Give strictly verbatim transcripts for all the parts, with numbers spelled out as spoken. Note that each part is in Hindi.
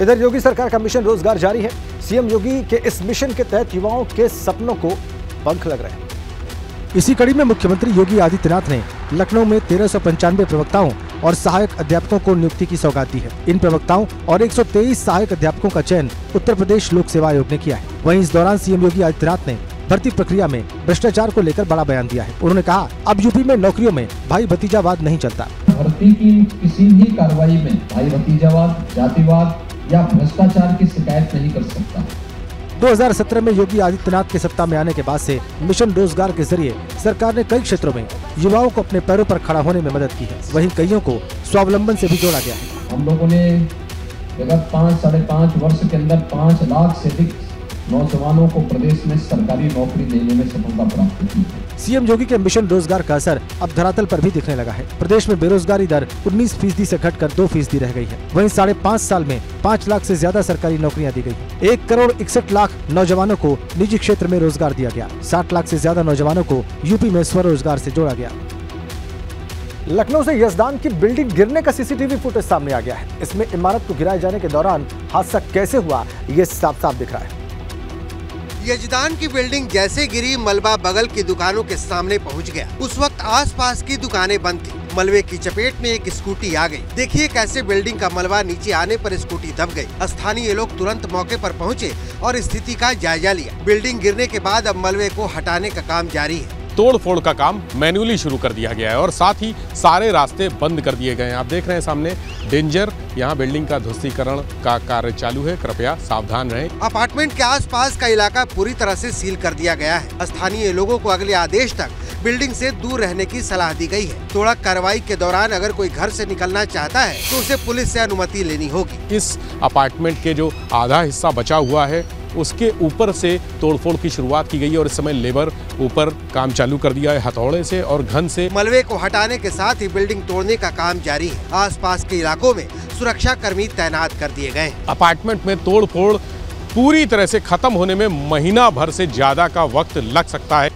इधर योगी सरकार का मिशन रोजगार जारी है। सीएम योगी के इस मिशन के तहत युवाओं के सपनों को पंख लग रहे हैं। इसी कड़ी में मुख्यमंत्री योगी आदित्यनाथ ने लखनऊ में तेरह सौ पंचानवे प्रवक्ताओं और सहायक अध्यापकों को नियुक्ति की सौगात दी है। इन प्रवक्ताओं और एक सौ तेईस सहायक अध्यापकों का चयन उत्तर प्रदेश लोक सेवा आयोग ने किया है। वहीं इस दौरान सीएम योगी आदित्यनाथ ने भर्ती प्रक्रिया में भ्रष्टाचार को लेकर बड़ा बयान दिया है। उन्होंने कहा, अब यूपी में नौकरियों में भाई भतीजावाद नहीं चलता। भर्ती की किसी भी कार्रवाई में भाई भतीजावाद, जातिवाद या भ्रष्टाचार की शिकायत नहीं कर सकता। दो हज़ार सत्रह में योगी आदित्यनाथ के सत्ता में आने के बाद से मिशन रोजगार के जरिए सरकार ने कई क्षेत्रों में युवाओं को अपने पैरों पर खड़ा होने में मदद की है। वहीं कईयों को स्वावलंबन से भी जोड़ा गया है। हम लोगों ने विगत पाँच साढ़े पाँच वर्ष के अंदर पाँच लाख से अधिक नौजवानों को प्रदेश में सरकारी नौकरी देने में सफलता प्राप्त की। सीएम योगी के मिशन रोजगार का असर अब धरातल पर भी दिखने लगा है। प्रदेश में बेरोजगारी दर उन्नीस फीसदी से घटकर दो फीसदी रह गई है। वहीं साढ़े पाँच साल में पाँच लाख से ज्यादा सरकारी नौकरियां दी गई। एक करोड़ इकसठ लाख नौजवानों को निजी क्षेत्र में रोजगार दिया गया। साठ लाख से ज्यादा नौजवानों को यूपी में स्वरोजगार से जोड़ा गया। लखनऊ से यजदान की बिल्डिंग गिरने का सीसीटीवी फुटेज सामने आ गया है। इसमें इमारत को गिराए जाने के दौरान हादसा कैसे हुआ, ये साफ साफ दिख रहा है। यजदान की बिल्डिंग जैसे गिरी, मलबा बगल की दुकानों के सामने पहुंच गया। उस वक्त आसपास की दुकानें बंद थी। मलबे की चपेट में एक स्कूटी आ गई। देखिए कैसे बिल्डिंग का मलबा नीचे आने पर स्कूटी दब गई। स्थानीय लोग तुरंत मौके पर पहुंचे और स्थिति का जायजा लिया। बिल्डिंग गिरने के बाद अब मलबे को हटाने का काम जारी है। तोड़ फोड़ का काम मैन्युअली शुरू कर दिया गया है और साथ ही सारे रास्ते बंद कर दिए गए हैं। आप देख रहे हैं सामने डेंजर, यहाँ बिल्डिंग का ध्वस्तीकरण का कार्य चालू है। कृपया सावधान रहें। अपार्टमेंट के आसपास का इलाका पूरी तरह से सील कर दिया गया है। स्थानीय लोगों को अगले आदेश तक बिल्डिंग से दूर रहने की सलाह दी गई है। तोड़ा कार्रवाई के दौरान अगर कोई घर से निकलना चाहता है तो उसे पुलिस से अनुमति लेनी होगी। इस अपार्टमेंट के जो आधा हिस्सा बचा हुआ है उसके ऊपर से तोड़फोड़ की शुरुआत की गई और इस समय लेबर ऊपर काम चालू कर दिया है हथौड़े से और घन से। मलबे को हटाने के साथ ही बिल्डिंग तोड़ने का काम जारी है। आसपास के इलाकों में सुरक्षा कर्मी तैनात कर दिए गए। अपार्टमेंट में तोड़फोड़ पूरी तरह से खत्म होने में महीना भर से ज्यादा का वक्त लग सकता है।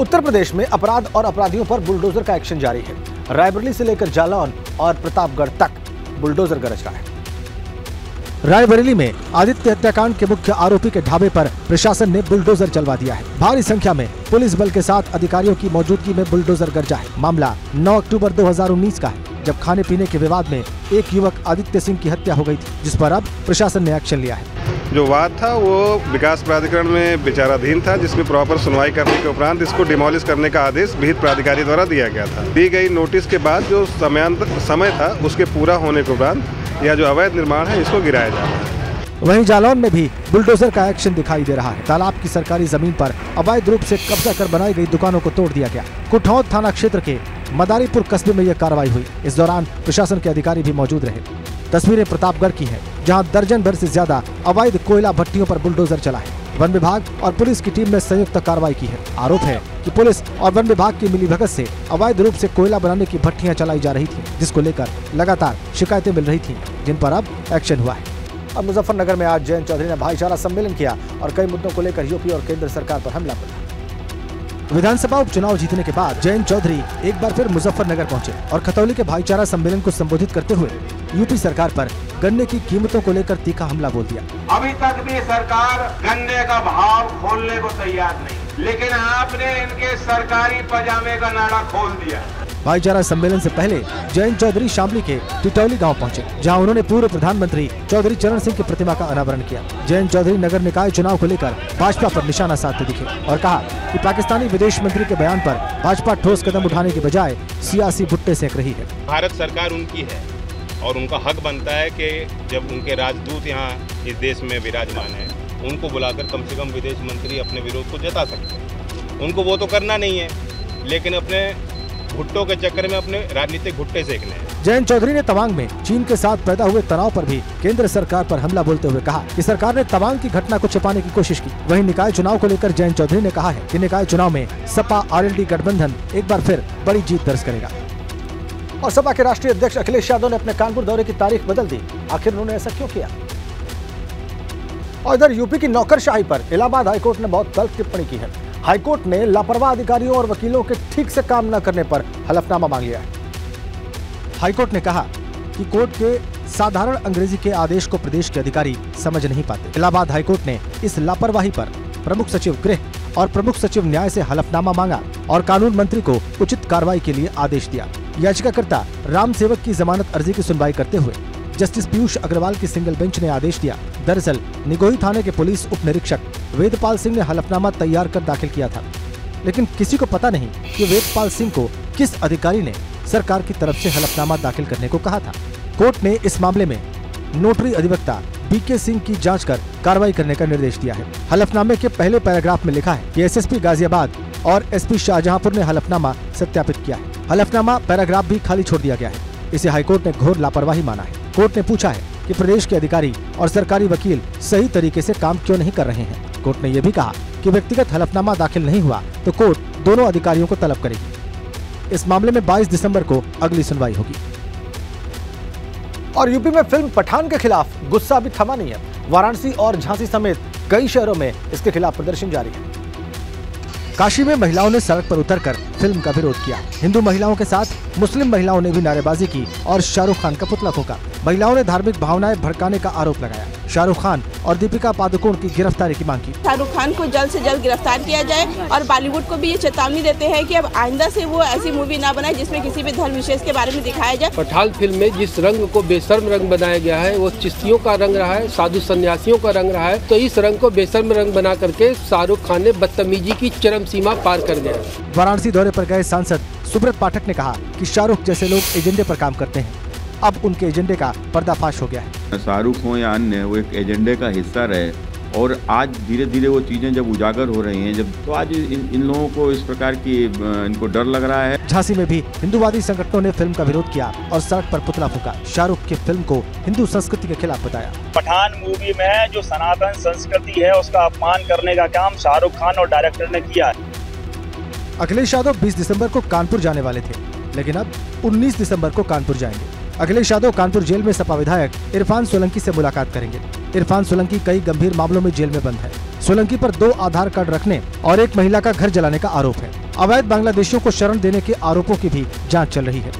उत्तर प्रदेश में अपराध और अपराधियों पर बुलडोजर का एक्शन जारी है। रायबरेली से लेकर जालौन और प्रतापगढ़ तक बुलडोजर गरज रहा है। रायबरेली में आदित्य हत्याकांड के मुख्य आरोपी के ढाबे पर प्रशासन ने बुलडोजर चलवा दिया है। भारी संख्या में पुलिस बल के साथ अधिकारियों की मौजूदगी में बुलडोजर गरजा है। मामला नौ अक्टूबर दो हज़ार उन्नीस का है, जब खाने पीने के विवाद में एक युवक आदित्य सिंह की हत्या हो गई थी, जिस पर अब प्रशासन ने एक्शन लिया है। जो वाद था वो विकास प्राधिकरण में विचाराधीन था, जिसमें प्रॉपर सुनवाई करने के उपरांत इसको डिमोलिश करने का आदेश विहित प्राधिकारी द्वारा दिया गया था। दी गई नोटिस के बाद जो समय था उसके पूरा होने के उपरांत या जो अवैध निर्माण है इसको गिराया जा रहा है। वहीं जालौन में भी बुलडोजर का एक्शन दिखाई दे रहा है। तालाब की सरकारी जमीन पर अवैध रूप से कब्जा कर बनाई गई दुकानों को तोड़ दिया गया। कुठौत थाना क्षेत्र के मदारीपुर कस्बे में यह कार्रवाई हुई। इस दौरान प्रशासन के अधिकारी भी मौजूद रहे। तस्वीरें प्रतापगढ़ की है, जहाँ दर्जन भर से ज्यादा अवैध कोयला भट्टियों पर बुलडोजर चला है। वन विभाग और पुलिस की टीम ने संयुक्त कार्रवाई की है। आरोप है कि पुलिस और वन विभाग की मिलीभगत से अवैध रूप से कोयला बनाने की भट्टियां चलाई जा रही थी, जिसको लेकर लगातार शिकायतें मिल रही थी, जिन पर अब एक्शन हुआ है। अब मुजफ्फरनगर में आज जयंत चौधरी ने भाईचारा सम्मेलन किया और कई मुद्दों को लेकर यूपी और केंद्र सरकार पर हमला किया। विधानसभा उपचुनाव जीतने के बाद जयंत चौधरी एक बार फिर मुजफ्फरनगर पहुंचे और खतौली के भाईचारा सम्मेलन को संबोधित करते हुए यूपी सरकार पर गन्ने की कीमतों को लेकर तीखा हमला बोल दिया। अभी तक भी सरकार गन्ने का भाव खोलने को तैयार नहीं, लेकिन आपने इनके सरकारी पजामे का नाड़ा खोल दिया। भाईचारा सम्मेलन से पहले जयंत चौधरी शामली के टिटौली गांव पहुंचे, जहां उन्होंने पूर्व प्रधानमंत्री चौधरी चरण सिंह की प्रतिमा का अनावरण किया। जयंत चौधरी नगर निकाय चुनाव को लेकर भाजपा पर निशाना साधते दिखे और कहा कि पाकिस्तानी विदेश मंत्री के बयान पर भाजपा ठोस कदम उठाने के बजाय सियासी भुट्टे सेक रही है। भारत सरकार उनकी है और उनका हक बनता है कि जब उनके राजदूत यहाँ इस देश में विराजमान है, उनको बुलाकर कम से कम विदेश मंत्री अपने विरोध को जता सकते हैं। उनको वो तो करना नहीं है, लेकिन अपने भुट्टों के चक्कर में अपने राजनीतिक भुट्टे सेकने हैं। जयंत चौधरी ने तवांग में चीन के साथ पैदा हुए तनाव पर भी केंद्र सरकार पर हमला बोलते हुए कहा कि सरकार ने तवांग की घटना को छिपाने की कोशिश की। वहीं निकाय चुनाव को लेकर जयंत चौधरी ने कहा है कि निकाय चुनाव में सपा आरएलडी गठबंधन एक बार फिर बड़ी जीत दर्ज करेगा। और सपा के राष्ट्रीय अध्यक्ष अखिलेश यादव ने अपने कानपुर दौरे की तारीख बदल दी। आखिर उन्होंने ऐसा क्यों किया? और इधर यूपी की नौकरशाही पर इलाहाबाद हाईकोर्ट ने बहुत तल्ख टिप्पणी की है। हाईकोर्ट ने लापरवाह अधिकारियों और वकीलों के ठीक से काम न करने पर हलफनामा मांग लिया है। हाईकोर्ट ने कहा कि कोर्ट के साधारण अंग्रेजी के आदेश को प्रदेश के अधिकारी समझ नहीं पाते। इलाहाबाद हाईकोर्ट ने इस लापरवाही पर प्रमुख सचिव गृह और प्रमुख सचिव न्याय से हलफनामा मांगा और कानून मंत्री को उचित कार्रवाई के लिए आदेश दिया। याचिकाकर्ता राम सेवक की जमानत अर्जी की सुनवाई करते हुए जस्टिस पीयूष अग्रवाल की सिंगल बेंच ने आदेश दिया। दरअसल निगोही थाने के पुलिस उप निरीक्षक वेदपाल सिंह ने हलफनामा तैयार कर दाखिल किया था, लेकिन किसी को पता नहीं कि वेदपाल सिंह को किस अधिकारी ने सरकार की तरफ से हलफनामा दाखिल करने को कहा था। कोर्ट ने इस मामले में नोटरी अधिवक्ता बीके सिंह की जांच कर कार्रवाई करने का निर्देश दिया है। हलफनामे के पहले पैराग्राफ में लिखा है कि एसएसपी गाजियाबाद और एसपी शाहजहांपुर ने हलफनामा सत्यापित किया है। हलफनामा पैराग्राफ भी खाली छोड़ दिया गया है। इसे हाईकोर्ट ने घोर लापरवाही माना है। कोर्ट ने पूछा है कि प्रदेश के अधिकारी और सरकारी वकील सही तरीके से काम क्यों नहीं कर रहे हैं। कोर्ट ने यह भी कहा कि व्यक्तिगत हलफनामा दाखिल नहीं हुआ तो कोर्ट दोनों अधिकारियों को तलब करेगी। इस मामले में बाईस दिसंबर को अगली सुनवाई होगी। और यूपी में फिल्म पठान के खिलाफ गुस्सा भी थमा नहीं है। वाराणसी और झांसी समेत कई शहरों में इसके खिलाफ प्रदर्शन जारी है। काशी में महिलाओं ने सड़क पर उतरकर फिल्म का विरोध किया। हिंदू महिलाओं के साथ मुस्लिम महिलाओं ने भी नारेबाजी की और शाहरुख खान का पुतला फूंका। महिलाओं ने धार्मिक भावनाएं भड़काने का आरोप लगाया। शाहरुख खान और दीपिका पादुकोण की गिरफ्तारी की मांग की। शाहरुख खान को जल्द से जल्द गिरफ्तार किया जाए और बॉलीवुड को भी ये चेतावनी देते हैं कि अब आइंदा से वो ऐसी मूवी ना बनाए जिसमें किसी भी धर्म विशेष के बारे में दिखाया जाए। पठान फिल्म में जिस रंग को बेशर्म रंग बनाया गया है वो चिश्तियों का रंग रहा है, साधु संन्यासियों का रंग रहा है, तो इस रंग को बेशर्म रंग बना करके शाहरुख खान ने बदतमीजी की चरम सीमा पार कर दिया। वाराणसी दौरे पर गए सांसद सुब्रत पाठक ने कहा कि शाहरुख जैसे लोग एजेंडे पर काम करते हैं। अब उनके एजेंडे का पर्दाफाश हो गया है। शाहरुख हो या अन्य, वो एक एजेंडे का हिस्सा रहे और आज धीरे धीरे वो चीजें जब उजागर हो रही हैं, जब तो आज इन, इन लोगों को इस प्रकार की इनको डर लग रहा है। झांसी में भी हिंदूवादी संगठनों ने फिल्म का विरोध किया और सड़क पर पुतला फूंका। शाहरुख की फिल्म को हिंदू संस्कृति के खिलाफ बताया। पठान मूवी में जो सनातन संस्कृति है उसका अपमान करने का काम शाहरुख खान और डायरेक्टर ने किया है। अखिलेश यादव बीस दिसम्बर को कानपुर जाने वाले थे, लेकिन अब उन्नीस दिसम्बर को कानपुर जाएंगे। अखिलेश यादव कानपुर जेल में सपा विधायक इरफान सोलंकी से मुलाकात करेंगे। इरफान सोलंकी कई गंभीर मामलों में जेल में बंद है। सोलंकी पर दो आधार कार्ड रखने और एक महिला का घर जलाने का आरोप है। अवैध बांग्लादेशियों को शरण देने के आरोपों की भी जांच चल रही है।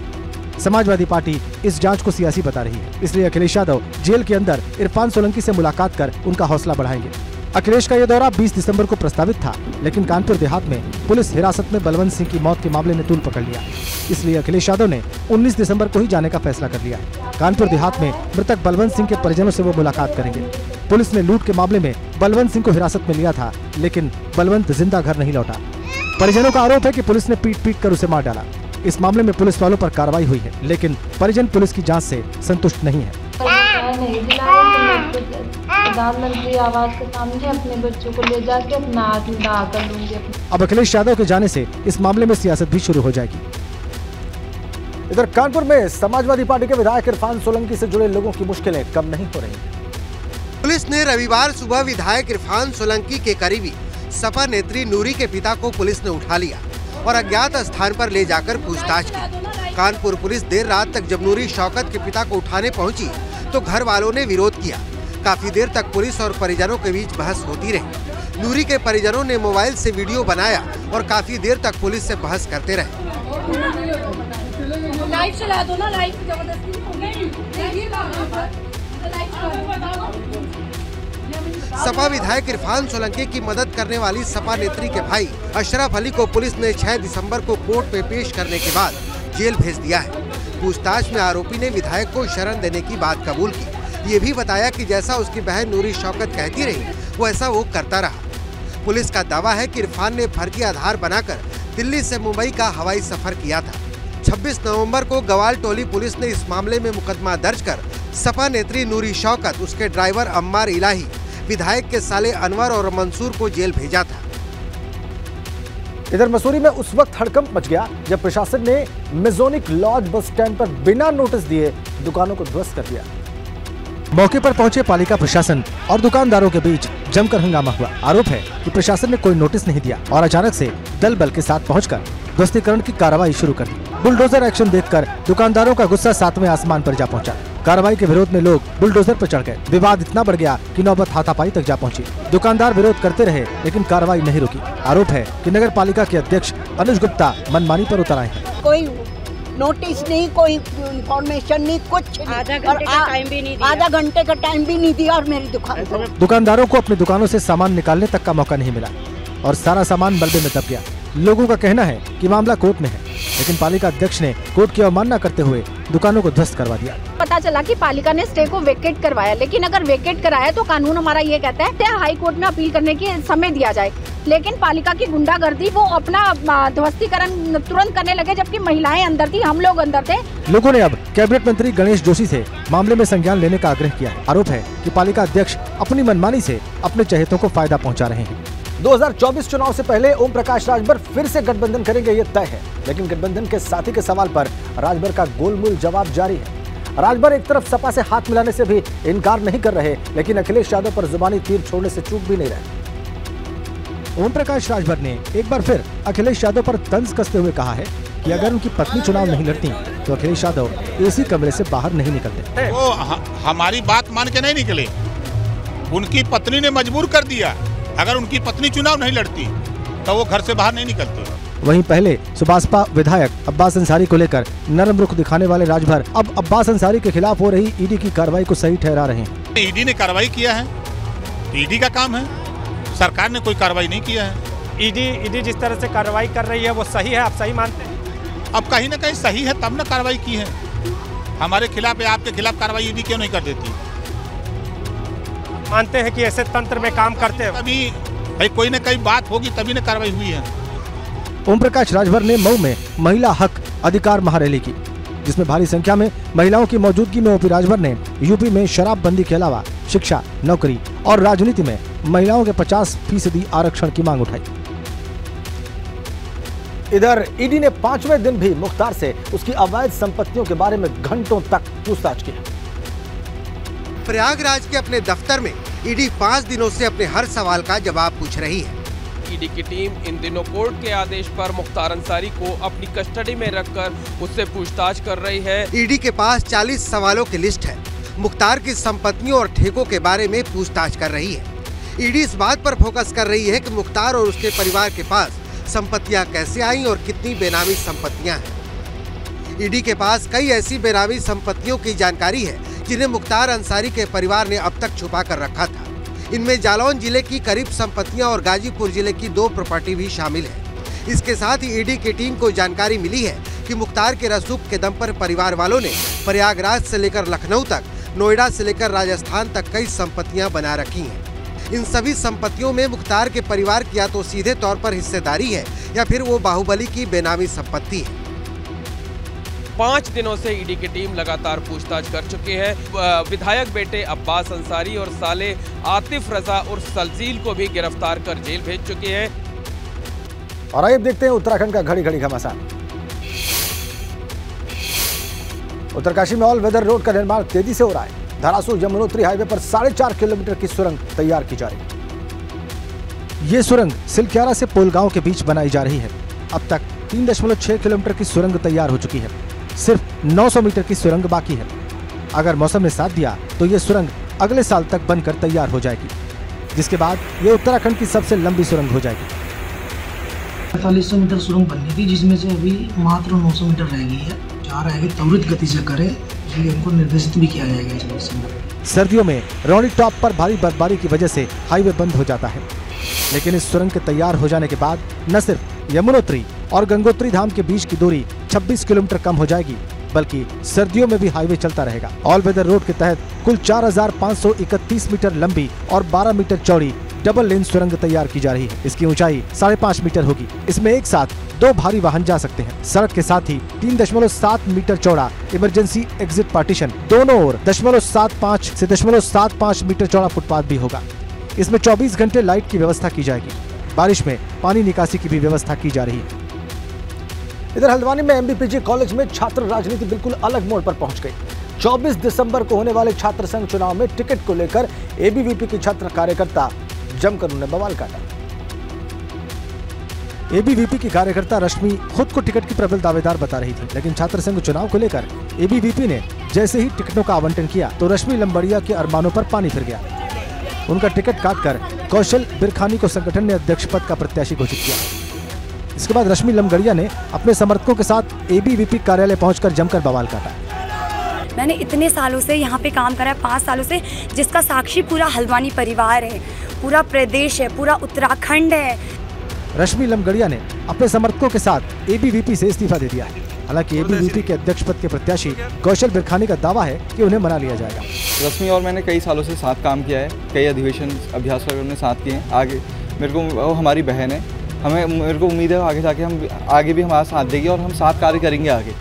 समाजवादी पार्टी इस जांच को सियासी बता रही है, इसलिए अखिलेश यादव जेल के अंदर इरफान सोलंकी से मुलाकात कर उनका हौसला बढ़ाएंगे। अखिलेश का यह दौरा बीस दिसंबर को प्रस्तावित था, लेकिन कानपुर देहात में पुलिस हिरासत में बलवंत सिंह की मौत के मामले ने तूल पकड़ लिया, इसलिए अखिलेश यादव ने उन्नीस दिसंबर को ही जाने का फैसला कर लिया। कानपुर देहात में मृतक बलवंत सिंह के परिजनों से वो मुलाकात करेंगे। पुलिस ने लूट के मामले में बलवंत सिंह को हिरासत में लिया था, लेकिन बलवंत जिंदा घर नहीं लौटा। परिजनों का आरोप है कि पुलिस ने पीट पीट कर उसे मार डाला। इस मामले में पुलिस वालों पर कार्रवाई हुई है, लेकिन परिजन पुलिस की जाँच से संतुष्ट नहीं है। प्रधानमंत्री आवास के सामने अपने बच्चों को ले जाके अपना हाथ मिला कर लूंगी। अब अखिलेश यादव के जाने से इस मामले में सियासत भी शुरू हो जाएगी। इधर कानपुर में समाजवादी पार्टी के विधायक इरफान सोलंकी से जुड़े लोगों की मुश्किलें कम नहीं हो रही। पुलिस ने रविवार सुबह विधायक इरफान सोलंकी के करीबी सपा नेत्री नूरी के पिता को पुलिस ने उठा लिया और अज्ञात स्थान पर ले जाकर पूछताछ की। कानपुर पुलिस देर रात तक जब नूरी शौकत के पिता को उठाने पहुँची तो घर वालों ने विरोध किया। काफी देर तक पुलिस और परिजनों के बीच बहस होती रही। नूरी के परिजनों ने मोबाइल से वीडियो बनाया और काफी देर तक पुलिस से बहस करते रहे। लाइट चला दो ना, लाइट जबरदस्ती। सपा विधायक इरफान सोलंकी की मदद करने वाली सपा नेत्री के भाई अशरफ अली को पुलिस ने छह दिसंबर को कोर्ट में पेश करने के बाद जेल भेज दिया है। पूछताछ में आरोपी ने विधायक को शरण देने की बात कबूल की। ये भी बताया कि जैसा उसकी बहन नूरी शौकत कहती रही वैसा वो, वो करता रहा। पुलिस का दावा है कि इरफान ने फर्जी आधार बनाकर दिल्ली से मुंबई का हवाई सफर किया था। छब्बीस नवंबर को गवाल टोली पुलिस ने इस मामले में मुकदमा दर्ज कर सपा नेत्री नूरी शौकत, उसके ड्राइवर अम्मार इलाही, विधायक के साले अनवर और मंसूर को जेल भेजा था। इधर मसूरी में उस वक्त हड़कंप मच गया जब प्रशासन ने मेजोनिक लॉज बस स्टैंड पर बिना नोटिस दिए दुकानों को ध्वस्त कर दिया। मौके पर पहुंचे पालिका प्रशासन और दुकानदारों के बीच जमकर हंगामा हुआ। आरोप है कि प्रशासन ने कोई नोटिस नहीं दिया और अचानक से दल बल के साथ पहुंचकर ध्वस्तीकरण की कार्रवाई शुरू कर दी। बुलडोजर एक्शन देखकर दुकानदारों का गुस्सा सातवें आसमान पर जा पहुंचा। कार्रवाई के विरोध में लोग बुलडोजर पर चढ़ गए। विवाद इतना बढ़ गया कि नौबत हाथापाई तक जा पहुंची। दुकानदार विरोध करते रहे, लेकिन कार्रवाई नहीं रुकी। आरोप है कि नगर पालिका के अध्यक्ष अनुज गुप्ता मनमानी पर उतर आए हैं। कोई नोटिस नहीं, कोई इन्फॉर्मेशन नहीं, कुछ नहीं। आधा घंटे का टाइम भी नहीं दिया, आधा घंटे का टाइम भी नहीं दिया और मेरी दुकान को। दुकानदारों को अपनी दुकानों से सामान निकालने तक का मौका नहीं मिला और सारा सामान बल्बे में दब गया। लोगों का कहना है कि मामला कोर्ट में है, लेकिन पालिका अध्यक्ष ने कोर्ट की अवमानना करते हुए दुकानों को ध्वस्त करवा दिया। पता चला कि पालिका ने स्टे को वेकेट करवाया, लेकिन अगर वेकेट कराया तो कानून हमारा ये कहता है कि हाई कोर्ट में अपील करने के समय दिया जाए, लेकिन पालिका की गुंडागर्दी, वो अपना ध्वस्तीकरण तुरंत करने लगे, जबकि महिलाएं अंदर थी, हम लोग अंदर थे। लोगों ने अब कैबिनेट मंत्री गणेश जोशी से मामले में संज्ञान लेने का आग्रह किया। आरोप है कि पालिका अध्यक्ष अपनी मनमानी से अपने चहेतों को फायदा पहुँचा रहे हैं। दो हज़ार चौबीस चुनाव से पहले ओम प्रकाश राजभर फिर से गठबंधन करेंगे, ये तय है, लेकिन गठबंधन के साथी के सवाल पर राजभर का गोलमोल जवाब जारी है। राजभर एक तरफ सपा से हाथ मिलाने से भी इनकार नहीं कर रहे, लेकिन अखिलेश यादव पर जुबानी तीर छोड़ने से चूक भी नहीं रहे। ओम प्रकाश राजभर ने एक बार फिर अखिलेश यादव पर तंज कसते हुए कहा है कि अगर उनकी पत्नी चुनाव नहीं लड़ती तो अखिलेश यादव इसी कमरे से बाहर नहीं निकलते। वो हमारी बात मान के नहीं निकले, उनकी पत्नी ने मजबूर कर दिया। अगर उनकी पत्नी चुनाव नहीं लड़ती तो वो घर से बाहर नहीं निकलते। वहीं पहले सुभाषपा विधायक अब्बास अंसारी को लेकर नरम रुख दिखाने वाले राजभर अब अब्बास अंसारी के खिलाफ हो रही ईडी की कार्रवाई को सही ठहरा रहे हैं। ईडी ने कार्रवाई किया है तो ईडी का काम है, सरकार ने कोई कार्रवाई नहीं किया है। ईडी ईडी जिस तरह से कार्रवाई कर रही है वो सही है, आप सही मानते हैं? अब कहीं ना कहीं सही है, तब ना कार्रवाई की है। हमारे खिलाफ या आपके खिलाफ कार्रवाई ईडी क्यों नहीं कर देती? मानते हैं कि ऐसे तंत्र में काम करते हैं, तभी भाई कोई न कोई बात होगी, तभी न कार्रवाई हुई है। ओम प्रकाश राजभर ने मऊ में महिला हक अधिकार महारैली की, जिसमें भारी संख्या में महिलाओं की मौजूदगी में ओपी राजभर ने यूपी में शराबबंदी के अलावा शिक्षा, नौकरी और राजनीति में महिलाओं के पचास फीसदी आरक्षण की मांग उठाई। इधर ईडी ने पांचवें दिन भी मुख्तार से उसकी अवैध संपत्तियों के बारे में घंटों तक पूछताछ की। प्रयागराज के अपने दफ्तर में ईडी पाँच दिनों से अपने हर सवाल का जवाब पूछ रही है। ईडी की टीम इन दिनों कोर्ट के आदेश पर मुख्तार अंसारी को अपनी कस्टडी में रखकर उससे पूछताछ कर रही है। ईडी के पास चालीस सवालों की लिस्ट है, मुख्तार की संपत्तियों और ठेकों के बारे में पूछताछ कर रही है। ईडी इस बात पर फोकस कर रही है कि मुख्तार और उसके परिवार के पास संपत्तियाँ कैसे आईं और कितनी बेनामी संपत्तियाँ हैं। ईडी के पास कई ऐसी बेनामी संपत्तियों की जानकारी है जिन्हें मुख्तार अंसारी के परिवार ने अब तक छुपा कर रखा था। इनमें जालौन जिले की करीब संपत्तियां और गाजीपुर जिले की दो प्रॉपर्टी भी शामिल है। इसके साथ ही ईडी की टीम को जानकारी मिली है कि मुख्तार के रसूख के दम पर परिवार वालों ने प्रयागराज से लेकर लखनऊ तक, नोएडा से लेकर राजस्थान तक कई संपत्तियां बना रखी हैं। इन सभी संपत्तियों में मुख्तार के परिवार की या तो सीधे तौर पर हिस्सेदारी है या फिर वो बाहुबली की बेनामी संपत्ति है। पाँच दिनों से ईडी की टीम लगातार पूछताछ कर चुकी है। विधायक बेटे अब्बास अंसारी और साले आतिफ रजा और सलजील को भी गिरफ्तार कर जेल भेज चुकी है। और अब देखते हैं उत्तराखंड का घड़ी घड़ी घमासान। उत्तरकाशी में ऑल वेदर रोड का निर्माण तेजी से हो रहा है। धारासू यमुनोत्री हाईवे पर साढ़े चार किलोमीटर की सुरंग तैयार की जा रही है। ये सुरंग सिलक्यारा से पोलगांव के बीच बनाई जा रही है। अब तक तीन दशमलव छह किलोमीटर की सुरंग तैयार हो चुकी है, सिर्फ नौ सौ मीटर की सुरंग बाकी है। अगर मौसम ने साथ दिया तो ये सुरंग अगले साल तक बनकर तैयार हो जाएगी, जिसके बाद ये उत्तराखंड की सबसे लंबी सुरंग हो जाएगी। पैंतालीस सौ मीटर सुरंग बननी थी, जिसमें से अभी मात्र नौ सौ मीटर रह गई है। चाह रहा है कि त्वरित गति से करें, इसलिए उनको निर्देशित भी किया जाएगा। सर्दियों में रौनी टॉप पर भारी बर्फबारी की वजह से हाईवे बंद हो जाता है, लेकिन इस सुरंग के तैयार हो जाने के बाद न सिर्फ यमुनोत्री और गंगोत्री धाम के बीच की दूरी छब्बीस किलोमीटर कम हो जाएगी, बल्कि सर्दियों में भी हाईवे चलता रहेगा। ऑल वेदर रोड के तहत कुल चार हज़ार पाँच सौ इकतीस मीटर लंबी और बारह मीटर चौड़ी डबल लेन सुरंग तैयार की जा रही है। इसकी ऊंचाई साढ़े पाँच मीटर होगी। इसमें एक साथ दो भारी वाहन जा सकते हैं। सड़क के साथ ही तीन दशमलव सात मीटर चौड़ा इमरजेंसी एग्जिट पार्टीशन, दोनों ओर दशमलव सात पाँच से दशमलव सात पाँच मीटर चौड़ा फुटपाथ भी होगा। इसमें चौबीस घंटे लाइट की व्यवस्था की जाएगी। बारिश में पानी निकासी की भी व्यवस्था की जा रही है। इधर हल्द्वानी में एमबीपीजी कॉलेज में छात्र राजनीति बिल्कुल अलग मोड़ पर पहुंच गई। चौबीस दिसंबर को होने वाले छात्र संघ चुनाव में टिकट को लेकर एबीवीपी के छात्र कार्यकर्ता जमकर उन्होंने बवाल काटा। एबीवीपी की कार्यकर्ता रश्मि खुद को टिकट की प्रबल दावेदार बता रही थी, लेकिन छात्र संघ चुनाव को लेकर एबीवीपी ने जैसे ही टिकटों का आवंटन किया तो रश्मि लमगड़िया के अरमानों पर पानी फिर गया। उनका टिकट काटकर कौशल बिरखानी को संगठन ने अध्यक्ष पद का प्रत्याशी घोषित किया। इसके बाद रश्मि लमगड़िया ने अपने समर्थकों के साथ एबीवीपी कार्यालय पहुंचकर जमकर बवाल काटा। मैंने इतने सालों से यहाँ पे काम करा है, पाँच सालों से, जिसका साक्षी पूरा हल्द्वानी परिवार है, पूरा प्रदेश है, पूरा उत्तराखंड है। रश्मि लमगड़िया ने अपने समर्थकों के साथ एबीवीपी से इस्तीफा दे दिया है। हालांकि एबीवीपी के अध्यक्ष पद के प्रत्याशी कौशल बिरखानी का दावा है कि उन्हें मना लिया जाएगा। रश्मि और मैंने कई सालों से साथ काम किया है, कई अधिवेशन अभ्यास हमने साथ किए हैं। आगे मेरे को, हमारी बहन है, हमें मेरे को उम्मीद है आगे जाके हम आगे भी हमारा साथ देगी और हम साथ कार्य करेंगे आगे।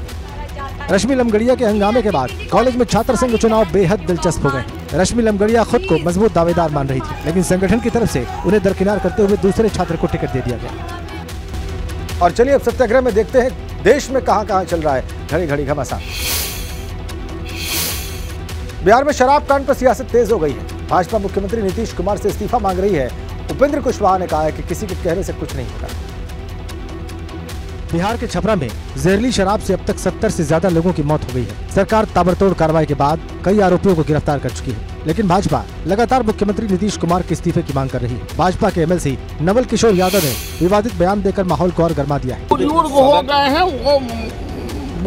रश्मि लमगड़िया के हंगामे के बाद कॉलेज में छात्र संघ चुनाव बेहद दिलचस्प हो गए। रश्मि लमगड़िया खुद को मजबूत दावेदार मान रही थी, लेकिन संगठन की तरफ से उन्हें दरकिनार करते हुए दूसरे छात्र को टिकट दे दिया गया। और चलिए अब सत्याग्रह में देखते हैं देश में कहां कहां चल रहा है घड़ी घड़ी घमासान। बिहार में शराब कांड पर सियासत तेज हो गई है। भाजपा मुख्यमंत्री नीतीश कुमार से इस्तीफा मांग रही है। उपेंद्र कुशवाहा ने कहा है कि किसी के कहने से कुछ नहीं होता। बिहार के छपरा में जहरीली शराब से अब तक सत्तर से ज्यादा लोगों की मौत हो गई है। सरकार ताबड़तोड़ कार्रवाई के बाद कई आरोपियों को गिरफ्तार कर चुकी है, लेकिन भाजपा लगातार मुख्यमंत्री नीतीश कुमार के इस्तीफे की मांग कर रही है। भाजपा के एमएलसी नवल किशोर यादव ने विवादित बयान देकर माहौल को और गर्मा दिया है। बुजुर्ग हो गए हैं, वो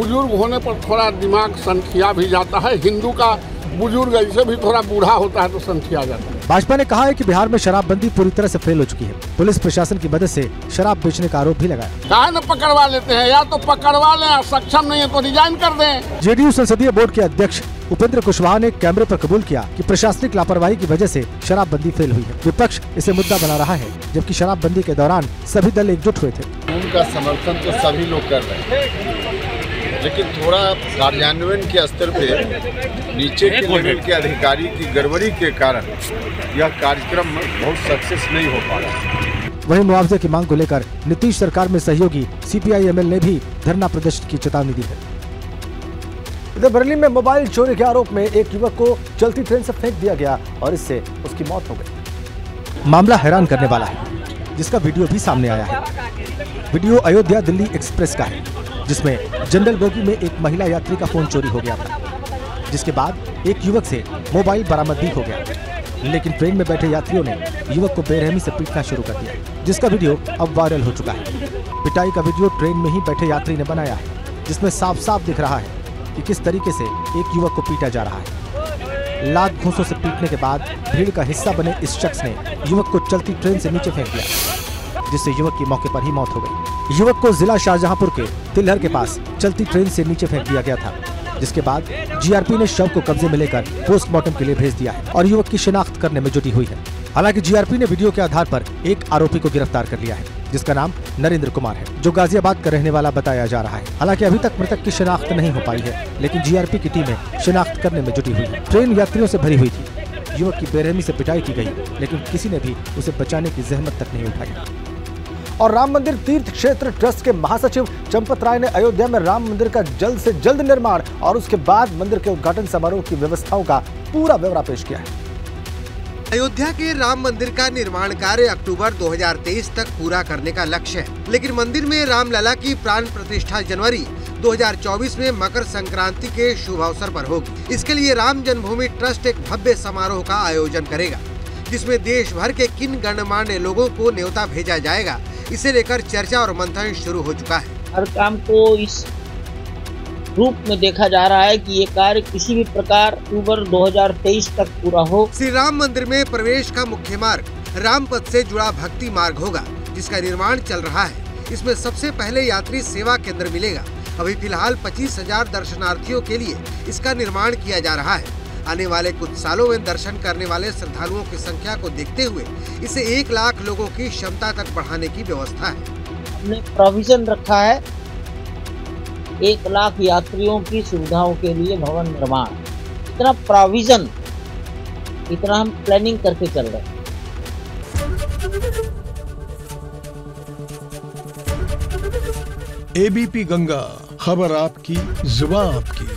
बुजुर्ग होने पर थोड़ा दिमाग संखिया भी जाता है। हिंदू का बुजुर्ग ऐसे भी थोड़ा बूढ़ा होता है तो संख्या जाता है। भाजपा ने कहा है कि बिहार में शराबबंदी पूरी तरह से फेल हो चुकी है। पुलिस प्रशासन की मदद से शराब बेचने का आरोप भी लगाया। कहा न पकड़वा लेते हैं, या तो पकड़वा लें, सक्षम नहीं है तो रिजाइन कर दें। जेडीयू संसदीय बोर्ड के अध्यक्ष उपेंद्र कुशवाहा ने कैमरे पर कबूल किया कि प्रशासनिक लापरवाही की वजह से शराबबंदी फेल हुई है। विपक्ष इसे मुद्दा बना रहा है, जबकि शराबबंदी के दौरान सभी दल एकजुट हुए थे। उनका समर्थन तो सभी लोग कर रहे हैं, लेकिन थोड़ा कार्यान्वयन के स्तर पे नीचे के लेवल के अधिकारी की गड़बड़ी के कारण यह कार्यक्रम बहुत सक्सेस नहीं हो पा रहा। वहीं मुआवजे की मांग को लेकर नीतीश सरकार में सहयोगी सीपीआईएमएल ने भी धरना प्रदर्शन की चेतावनी दी है। इधर बरेली में मोबाइल चोरी के आरोप में एक युवक को चलती ट्रेन से फेंक दिया गया और इससे उसकी मौत हो गई। मामला हैरान करने वाला है, जिसका वीडियो भी सामने आया है। वीडियो अयोध्या दिल्ली एक्सप्रेस का है, जिसमें जनरल बोगी में एक महिला यात्री का फोन चोरी हो गया था, जिसके बाद एक युवक से मोबाइल बरामद भी हो गया, लेकिन ट्रेन में बैठे यात्रियों ने युवक को बेरहमी से पीटना शुरू कर दिया, जिसका वीडियो अब वायरल हो चुका है। पिटाई का वीडियो ट्रेन में ही बैठे यात्री ने बनाया है, जिसमें साफ साफ दिख रहा है कि किस तरीके से एक युवक को पीटा जा रहा है। लात घूंसों से पीटने के बाद भीड़ का हिस्सा बने इस शख्स ने युवक को चलती ट्रेन से नीचे फेंक दिया, जिससे युवक की मौके पर ही मौत हो गई। युवक को जिला शाहजहांपुर के तिलहर के पास चलती ट्रेन से नीचे फेंक दिया गया था, जिसके बाद जीआरपी ने शव को कब्जे में लेकर पोस्टमार्टम के लिए भेज दिया है और युवक की शिनाख्त करने में जुटी हुई है। हालांकि जीआरपी ने वीडियो के आधार पर एक आरोपी को गिरफ्तार कर लिया है, जिसका नाम नरेंद्र कुमार है, जो गाजियाबाद का रहने वाला बताया जा रहा है। हालांकि अभी तक मृतक की शिनाख्त नहीं हो पाई है, लेकिन जीआरपी की टीमें शिनाख्त करने में जुटी हुई है। ट्रेन यात्रियों से भरी हुई थी। युवक की बेरहमी से पिटाई की गई, लेकिन किसी ने भी उसे बचाने की जहमत तक नहीं उठाई। और राम मंदिर तीर्थ क्षेत्र ट्रस्ट के महासचिव चंपत राय ने अयोध्या में राम मंदिर का जल्द से जल्द निर्माण और उसके बाद मंदिर के उद्घाटन समारोह की व्यवस्थाओं का पूरा ब्यौरा पेश किया है। अयोध्या के राम मंदिर का निर्माण कार्य अक्टूबर दो हज़ार तेईस तक पूरा करने का लक्ष्य है, लेकिन मंदिर में रामलला की प्राण प्रतिष्ठा जनवरी दो हज़ार चौबीस में मकर संक्रांति के शुभ अवसर पर होगी। इसके लिए राम जन्मभूमि ट्रस्ट एक भव्य समारोह का आयोजन करेगा, जिसमें देश भर के किन गणमान्य लोगों को न्योता भेजा जाएगा। इसे लेकर चर्चा और मंथन शुरू हो चुका है। हर काम को इस रूप में देखा जा रहा है कि ये कार्य किसी भी प्रकार अक्टूबर दो हज़ार तेईस तक पूरा हो। श्री राम मंदिर में प्रवेश का मुख्य मार्ग रामपथ से जुड़ा भक्ति मार्ग होगा, जिसका निर्माण चल रहा है। इसमें सबसे पहले यात्री सेवा केंद्र मिलेगा। अभी फिलहाल पच्चीस हजार दर्शनार्थियों के लिए इसका निर्माण किया जा रहा है। आने वाले कुछ सालों में दर्शन करने वाले श्रद्धालुओं की संख्या को देखते हुए इसे एक लाख लोगों की क्षमता तक बढ़ाने की व्यवस्था है। हमने प्रोविजन रखा है एक लाख यात्रियों की सुविधाओं के लिए भवन निर्माण। इतना प्रोविजन, इतना हम प्लानिंग करके चल रहे हैं। एबीपी गंगा, खबर आपकी, जुबान आपकी।